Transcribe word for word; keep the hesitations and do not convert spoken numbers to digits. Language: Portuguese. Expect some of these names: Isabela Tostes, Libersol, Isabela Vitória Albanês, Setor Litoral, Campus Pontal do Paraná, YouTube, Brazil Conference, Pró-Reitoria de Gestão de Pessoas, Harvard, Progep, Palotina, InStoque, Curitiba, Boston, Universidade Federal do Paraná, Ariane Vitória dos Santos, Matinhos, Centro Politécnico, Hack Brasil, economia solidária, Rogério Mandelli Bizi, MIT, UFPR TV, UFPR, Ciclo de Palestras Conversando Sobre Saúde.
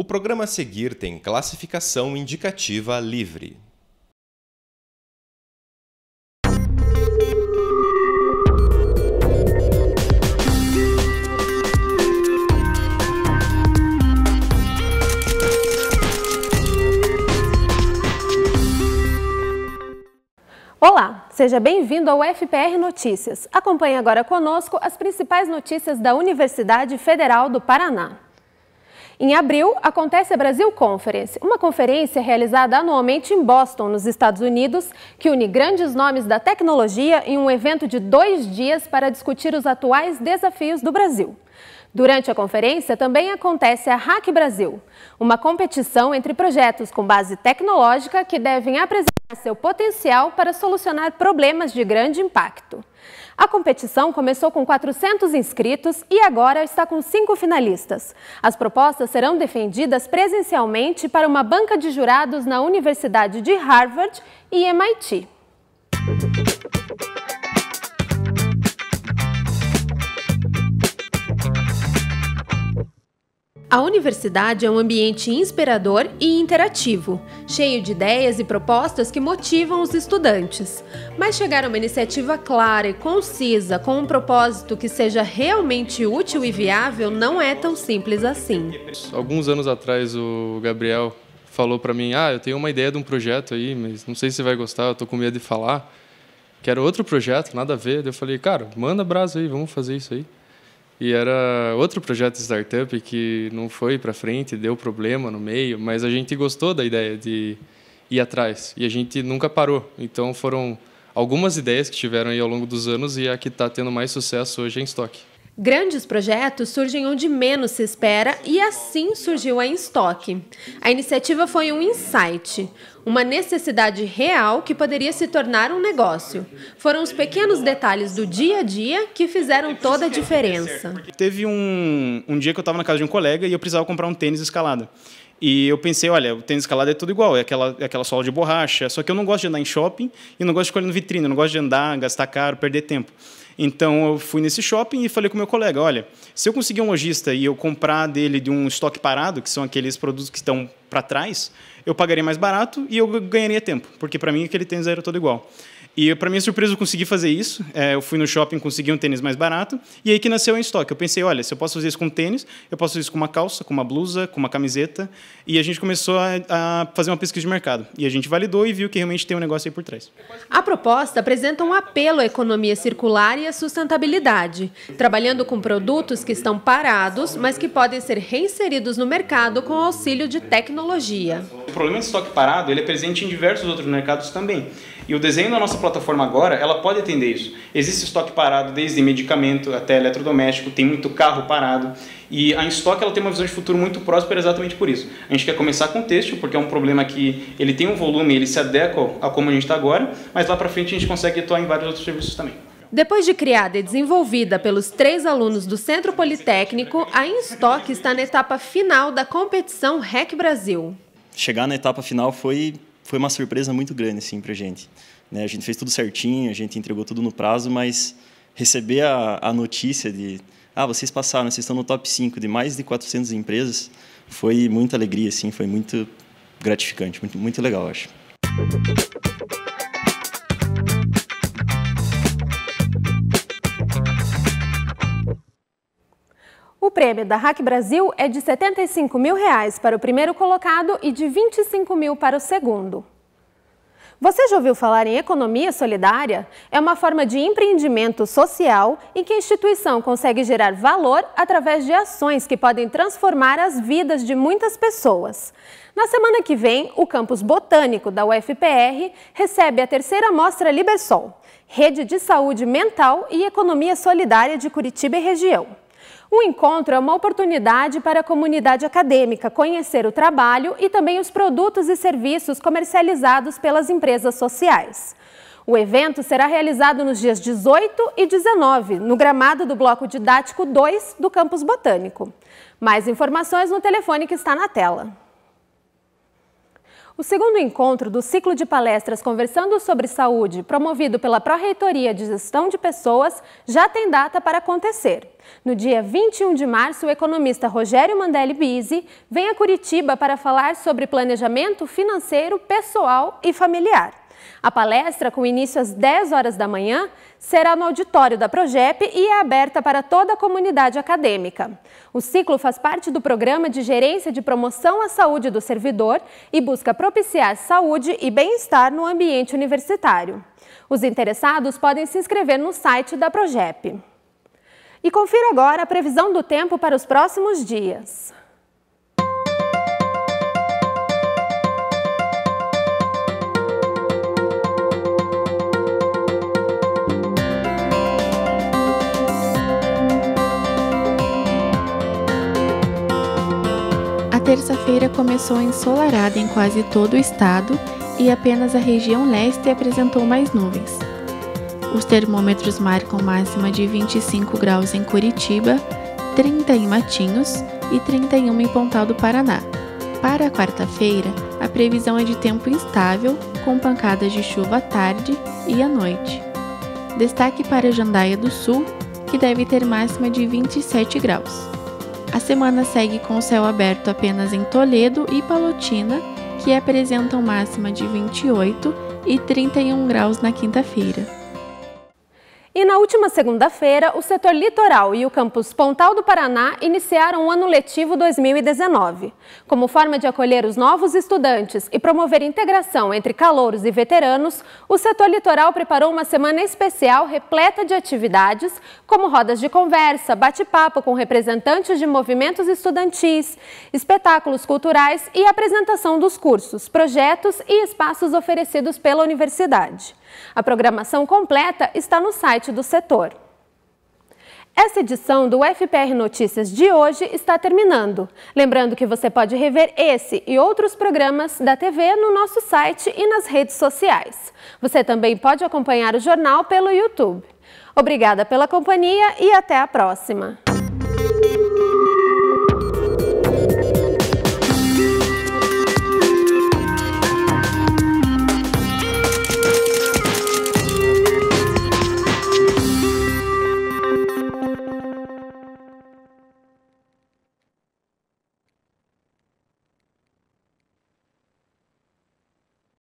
O programa a seguir tem classificação indicativa livre. Olá, seja bem-vindo ao U F P R Notícias. Acompanhe agora conosco as principais notícias da Universidade Federal do Paraná. Em abril, acontece a Brazil Conference, uma conferência realizada anualmente em Boston, nos Estados Unidos, que une grandes nomes da tecnologia em um evento de dois dias para discutir os atuais desafios do Brasil. Durante a conferência, também acontece a Hack Brasil, uma competição entre projetos com base tecnológica que devem apresentar seu potencial para solucionar problemas de grande impacto. A competição começou com quatrocentos inscritos e agora está com cinco finalistas. As propostas serão defendidas presencialmente para uma banca de jurados na Universidade de Harvard e M I T. A universidade é um ambiente inspirador e interativo, cheio de ideias e propostas que motivam os estudantes. Mas chegar a uma iniciativa clara e concisa, com um propósito que seja realmente útil e viável, não é tão simples assim. Alguns anos atrás o Gabriel falou para mim, ah, eu tenho uma ideia de um projeto aí, mas não sei se você vai gostar, eu tô com medo de falar, que era outro projeto, nada a ver. Daí eu falei, cara, manda brasa aí, vamos fazer isso aí. E era outro projeto de startup que não foi para frente, deu problema no meio, mas a gente gostou da ideia de ir atrás e a gente nunca parou. Então foram algumas ideias que tiveram aí ao longo dos anos e a que está tendo mais sucesso hoje é a InStoque. Grandes projetos surgem onde menos se espera e assim surgiu a InStoque. A iniciativa foi um insight, uma necessidade real que poderia se tornar um negócio. Foram os pequenos detalhes do dia a dia que fizeram toda a diferença. Teve um, um dia que eu estava na casa de um colega e eu precisava comprar um tênis escalada. E eu pensei, olha, o tênis escalado é tudo igual, é aquela, é aquela sola de borracha, só que eu não gosto de andar em shopping e não gosto de ficar olhando vitrine, eu não gosto de andar, gastar caro, perder tempo. Então eu fui nesse shopping e falei com o meu colega, olha, se eu conseguir um lojista e eu comprar dele de um estoque parado, que são aqueles produtos que estão para trás, eu pagaria mais barato e eu ganharia tempo, porque para mim aquele tênis era todo igual. E para minha surpresa eu consegui fazer isso, é, eu fui no shopping, consegui um tênis mais barato, e aí que nasceu o InStoque. Eu pensei, olha, se eu posso fazer isso com tênis, eu posso fazer isso com uma calça, com uma blusa, com uma camiseta, e a gente começou a, a fazer uma pesquisa de mercado. E a gente validou e viu que realmente tem um negócio aí por trás. A proposta apresenta um apelo à economia circular e à sustentabilidade, trabalhando com produtos que estão parados, mas que podem ser reinseridos no mercado com auxílio de tecnologia. O problema de estoque parado ele é presente em diversos outros mercados também. E o desenho da nossa plataforma agora, ela pode atender isso. Existe estoque parado desde medicamento até eletrodoméstico, tem muito carro parado. E a InStoque ela tem uma visão de futuro muito próspera exatamente por isso. A gente quer começar com o têxtil, porque é um problema que ele tem um volume, ele se adequa a como a gente está agora, mas lá para frente a gente consegue atuar em vários outros serviços também. Depois de criada e desenvolvida pelos três alunos do Centro Politécnico, a InStoque está na etapa final da competição Hack Brasil. Chegar na etapa final foi... Foi uma surpresa muito grande assim, para a gente. Né? A gente fez tudo certinho, a gente entregou tudo no prazo, mas receber a, a notícia de ah, vocês passaram, vocês estão no top cinco de mais de quatrocentas empresas, foi muita alegria, assim, foi muito gratificante, muito, muito legal, eu acho. O prêmio da Hack Brasil é de setenta e cinco mil reais para o primeiro colocado e de vinte e cinco mil para o segundo. Você já ouviu falar em economia solidária? É uma forma de empreendimento social em que a instituição consegue gerar valor através de ações que podem transformar as vidas de muitas pessoas. Na semana que vem, o Campus Botânico da U F P R recebe a terceira Mostra Libersol, Rede de Saúde Mental e Economia Solidária de Curitiba e região. O encontro é uma oportunidade para a comunidade acadêmica conhecer o trabalho e também os produtos e serviços comercializados pelas empresas sociais. O evento será realizado nos dias dezoito e dezenove, no gramado do Bloco Didático dois do Campus Botânico. Mais informações no telefone que está na tela. O segundo encontro do Ciclo de Palestras Conversando Sobre Saúde, promovido pela Pró-Reitoria de Gestão de Pessoas, já tem data para acontecer. No dia vinte e um de março, o economista Rogério Mandelli Bizi vem a Curitiba para falar sobre planejamento financeiro, pessoal e familiar. A palestra, com início às dez horas da manhã, será no auditório da Progep e é aberta para toda a comunidade acadêmica. O ciclo faz parte do Programa de Gerência de Promoção à Saúde do Servidor e busca propiciar saúde e bem-estar no ambiente universitário. Os interessados podem se inscrever no site da Progep. E confira agora a previsão do tempo para os próximos dias. Terça-feira começou ensolarada em quase todo o estado e apenas a região leste apresentou mais nuvens. Os termômetros marcam máxima de vinte e cinco graus em Curitiba, trinta em Matinhos e trinta e um em Pontal do Paraná. Para a quarta-feira, a previsão é de tempo instável, com pancadas de chuva à tarde e à noite. Destaque para Jandaia do Sul, que deve ter máxima de vinte e sete graus. A semana segue com o céu aberto apenas em Toledo e Palotina, que apresentam máxima de vinte e oito e trinta e um graus na quinta-feira. E na última segunda-feira, o Setor Litoral e o Campus Pontal do Paraná iniciaram o ano letivo dois mil e dezenove. Como forma de acolher os novos estudantes e promover integração entre calouros e veteranos, o Setor Litoral preparou uma semana especial repleta de atividades, como rodas de conversa, bate-papo com representantes de movimentos estudantis, espetáculos culturais e apresentação dos cursos, projetos e espaços oferecidos pela universidade. A programação completa está no site do setor. Essa edição do U F P R Notícias de hoje está terminando. Lembrando que você pode rever esse e outros programas da T V no nosso site e nas redes sociais. Você também pode acompanhar o jornal pelo YouTube. Obrigada pela companhia e até a próxima!